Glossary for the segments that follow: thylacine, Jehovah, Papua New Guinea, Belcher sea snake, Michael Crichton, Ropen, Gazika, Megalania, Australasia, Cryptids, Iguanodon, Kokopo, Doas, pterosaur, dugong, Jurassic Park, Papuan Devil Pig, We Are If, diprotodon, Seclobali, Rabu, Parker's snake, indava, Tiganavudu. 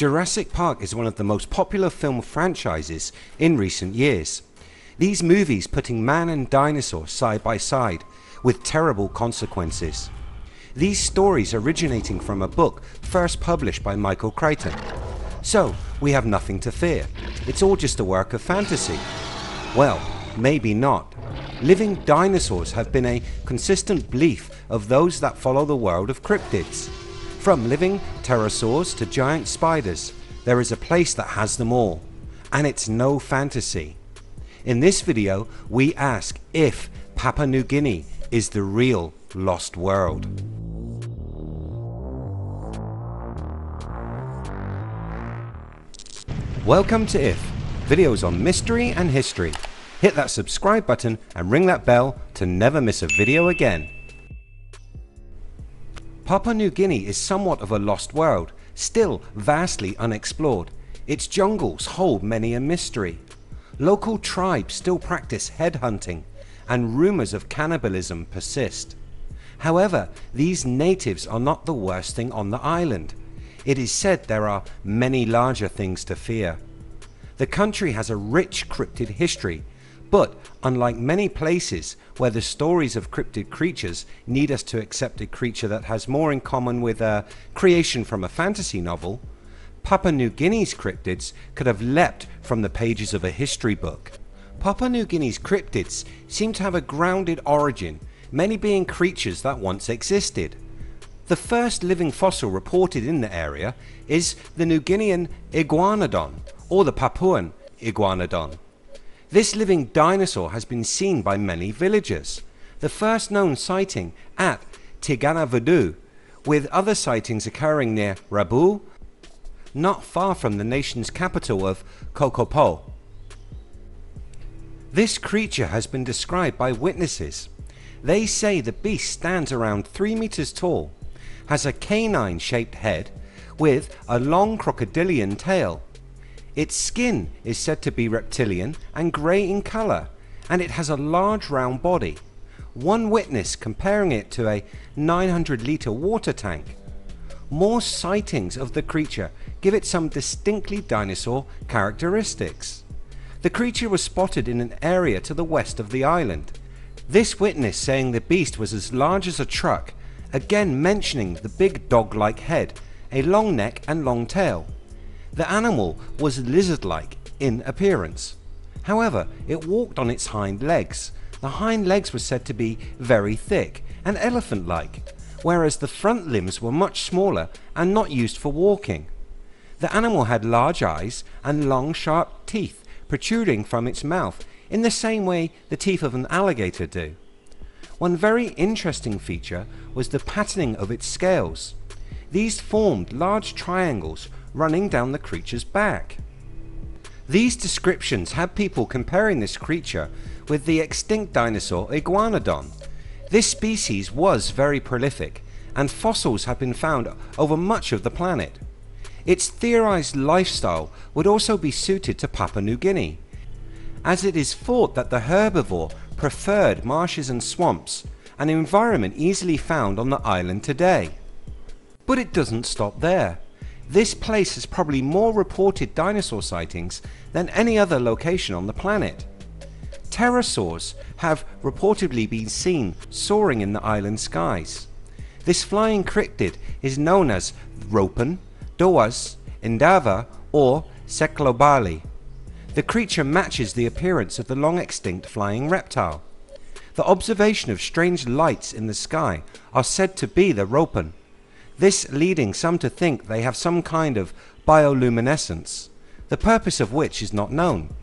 Jurassic Park is one of the most popular film franchises in recent years. These movies putting man and dinosaur side by side with terrible consequences. These stories originating from a book first published by Michael Crichton. So we have nothing to fear. It's all just a work of fantasy. Well, maybe not. Living dinosaurs have been a consistent belief of those that follow the world of cryptids. From living pterosaurs to giant spiders, there is a place that has them all. And it's no fantasy. In this video, we ask if Papua New Guinea is the real lost world. Welcome to If, videos on mystery and history. Hit that subscribe button and ring that bell to never miss a video again. Papua New Guinea is somewhat of a lost world, still vastly unexplored. Its jungles hold many a mystery. Local tribes still practice headhunting, and rumors of cannibalism persist. However, these natives are not the worst thing on the island. It is said there are many larger things to fear. The country has a rich cryptid history, but unlike many places where the stories of cryptid creatures lead us to accept a creature that has more in common with a creation from a fantasy novel, Papua New Guinea's cryptids could have leapt from the pages of a history book. Papua New Guinea's cryptids seem to have a grounded origin, many being creatures that once existed. The first living fossil reported in the area is the New Guinean Iguanodon, or the Papuan Iguanodon. This living dinosaur has been seen by many villagers, the first known sighting at Tiganavudu, with other sightings occurring near Rabu, not far from the nation's capital of Kokopo. This creature has been described by witnesses. They say the beast stands around 3 meters tall, has a canine-shaped head with a long crocodilian tail. Its skin is said to be reptilian and grey in colour, and it has a large round body. One witness comparing it to a 900-litre water tank. More sightings of the creature give it some distinctly dinosaur characteristics. The creature was spotted in an area to the west of the island. This witness saying the beast was as large as a truck, again mentioning the big dog-like head, a long neck and long tail. The animal was lizard-like in appearance. However, it walked on its hind legs. The hind legs were said to be very thick and elephant-like, whereas the front limbs were much smaller and not used for walking. The animal had large eyes and long sharp teeth protruding from its mouth in the same way the teeth of an alligator do. One very interesting feature was the patterning of its scales. These formed large triangles running down the creature's back. These descriptions had people comparing this creature with the extinct dinosaur Iguanodon. This species was very prolific, and fossils have been found over much of the planet. Its theorized lifestyle would also be suited to Papua New Guinea, as it is thought that the herbivore preferred marshes and swamps, an environment easily found on the island today. But it doesn't stop there. This place has probably more reported dinosaur sightings than any other location on the planet. Pterosaurs have reportedly been seen soaring in the island skies. This flying cryptid is known as Ropen, Doas, indava, or Seclobali. The creature matches the appearance of the long extinct flying reptile. The observation of strange lights in the sky are said to be the Ropen, this leading some to think they have some kind of bioluminescence, the purpose of which is not known.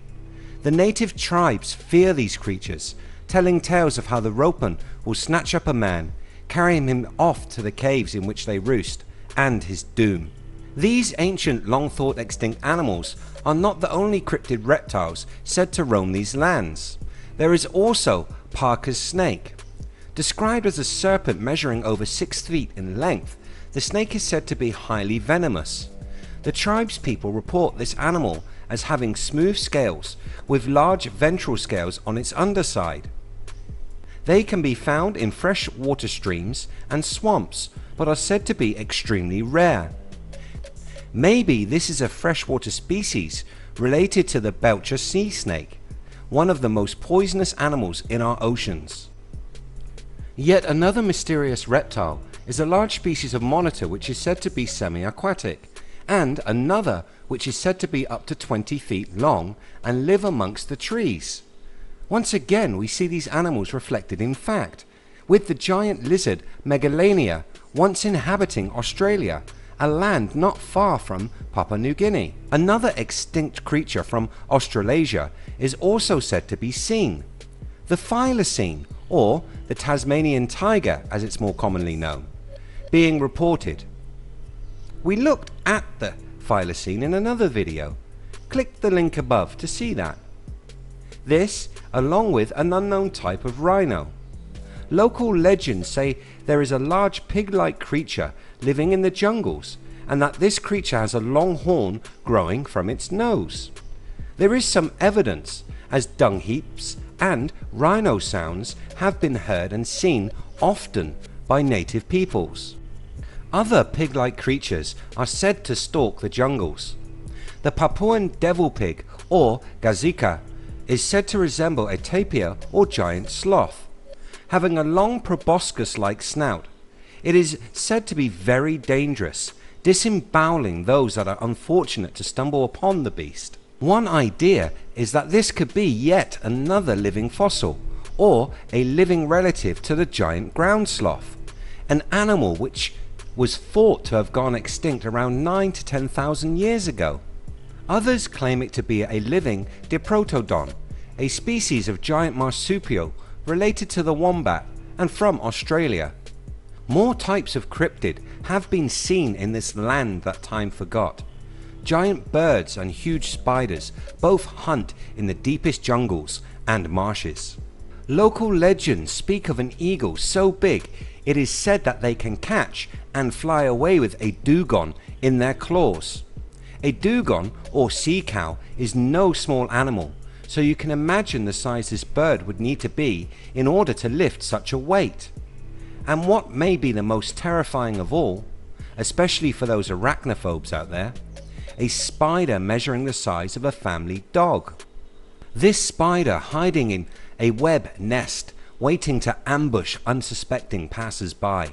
The native tribes fear these creatures, telling tales of how the Ropen will snatch up a man, carrying him off to the caves in which they roost, and his doom. These ancient, long thought extinct animals are not the only cryptid reptiles said to roam these lands. There is also Parker's snake. Described as a serpent measuring over 6 feet in length, the snake is said to be highly venomous. The tribespeople report this animal as having smooth scales with large ventral scales on its underside. They can be found in fresh water streams and swamps, but are said to be extremely rare. Maybe this is a freshwater species related to the Belcher sea snake, one of the most poisonous animals in our oceans. Yet another mysterious reptile is a large species of monitor which is said to be semi-aquatic, and another which is said to be up to 20 feet long and live amongst the trees. Once again we see these animals reflected in fact, with the giant lizard Megalania once inhabiting Australia, a land not far from Papua New Guinea. Another extinct creature from Australasia is also said to be seen. The thylacine, or the Tasmanian tiger as it's more commonly known, being reported. We looked at the thylacine in another video. Click the link above to see that. This, along with an unknown type of rhino. Local legends say there is a large pig-like creature living in the jungles, and that this creature has a long horn growing from its nose. There is some evidence, as dung heaps and rhino sounds have been heard and seen often by native peoples. Other pig-like creatures are said to stalk the jungles. The Papuan Devil Pig, or Gazika, is said to resemble a tapir or giant sloth, having a long proboscis-like snout. It is said to be very dangerous, disemboweling those that are unfortunate to stumble upon the beast. One idea is that this could be yet another living fossil, or a living relative to the giant ground sloth, an animal which was thought to have gone extinct around 9 to 10,000 years ago. Others claim it to be a living diprotodon, a species of giant marsupial related to the wombat and from Australia. More types of cryptid have been seen in this land that time forgot. Giant birds and huge spiders both hunt in the deepest jungles and marshes. Local legends speak of an eagle so big it is said that they can catch and fly away with a dugong in their claws. A dugong, or sea cow, is no small animal, so you can imagine the size this bird would need to be in order to lift such a weight. And what may be the most terrifying of all, especially for those arachnophobes out there, a spider measuring the size of a family dog. This spider hiding in a web nest, waiting to ambush unsuspecting passers-by.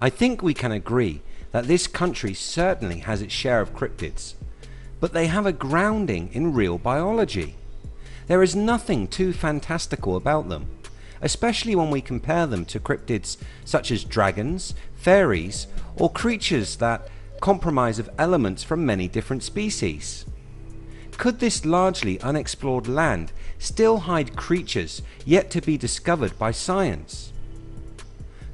I think we can agree that this country certainly has its share of cryptids, but they have a grounding in real biology. There is nothing too fantastical about them, especially when we compare them to cryptids such as dragons, fairies, or creatures that comprise of elements from many different species. Could this largely unexplored land still hide creatures yet to be discovered by science?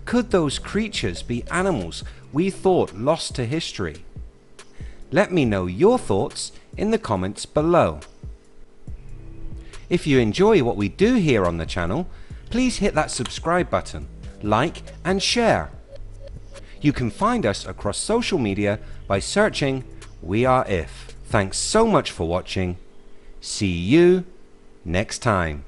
Could those creatures be animals we thought lost to history? Let me know your thoughts in the comments below. If you enjoy what we do here on the channel, please hit that subscribe button, like and share. You can find us across social media by searching We Are If. Thanks so much for watching. See you next time.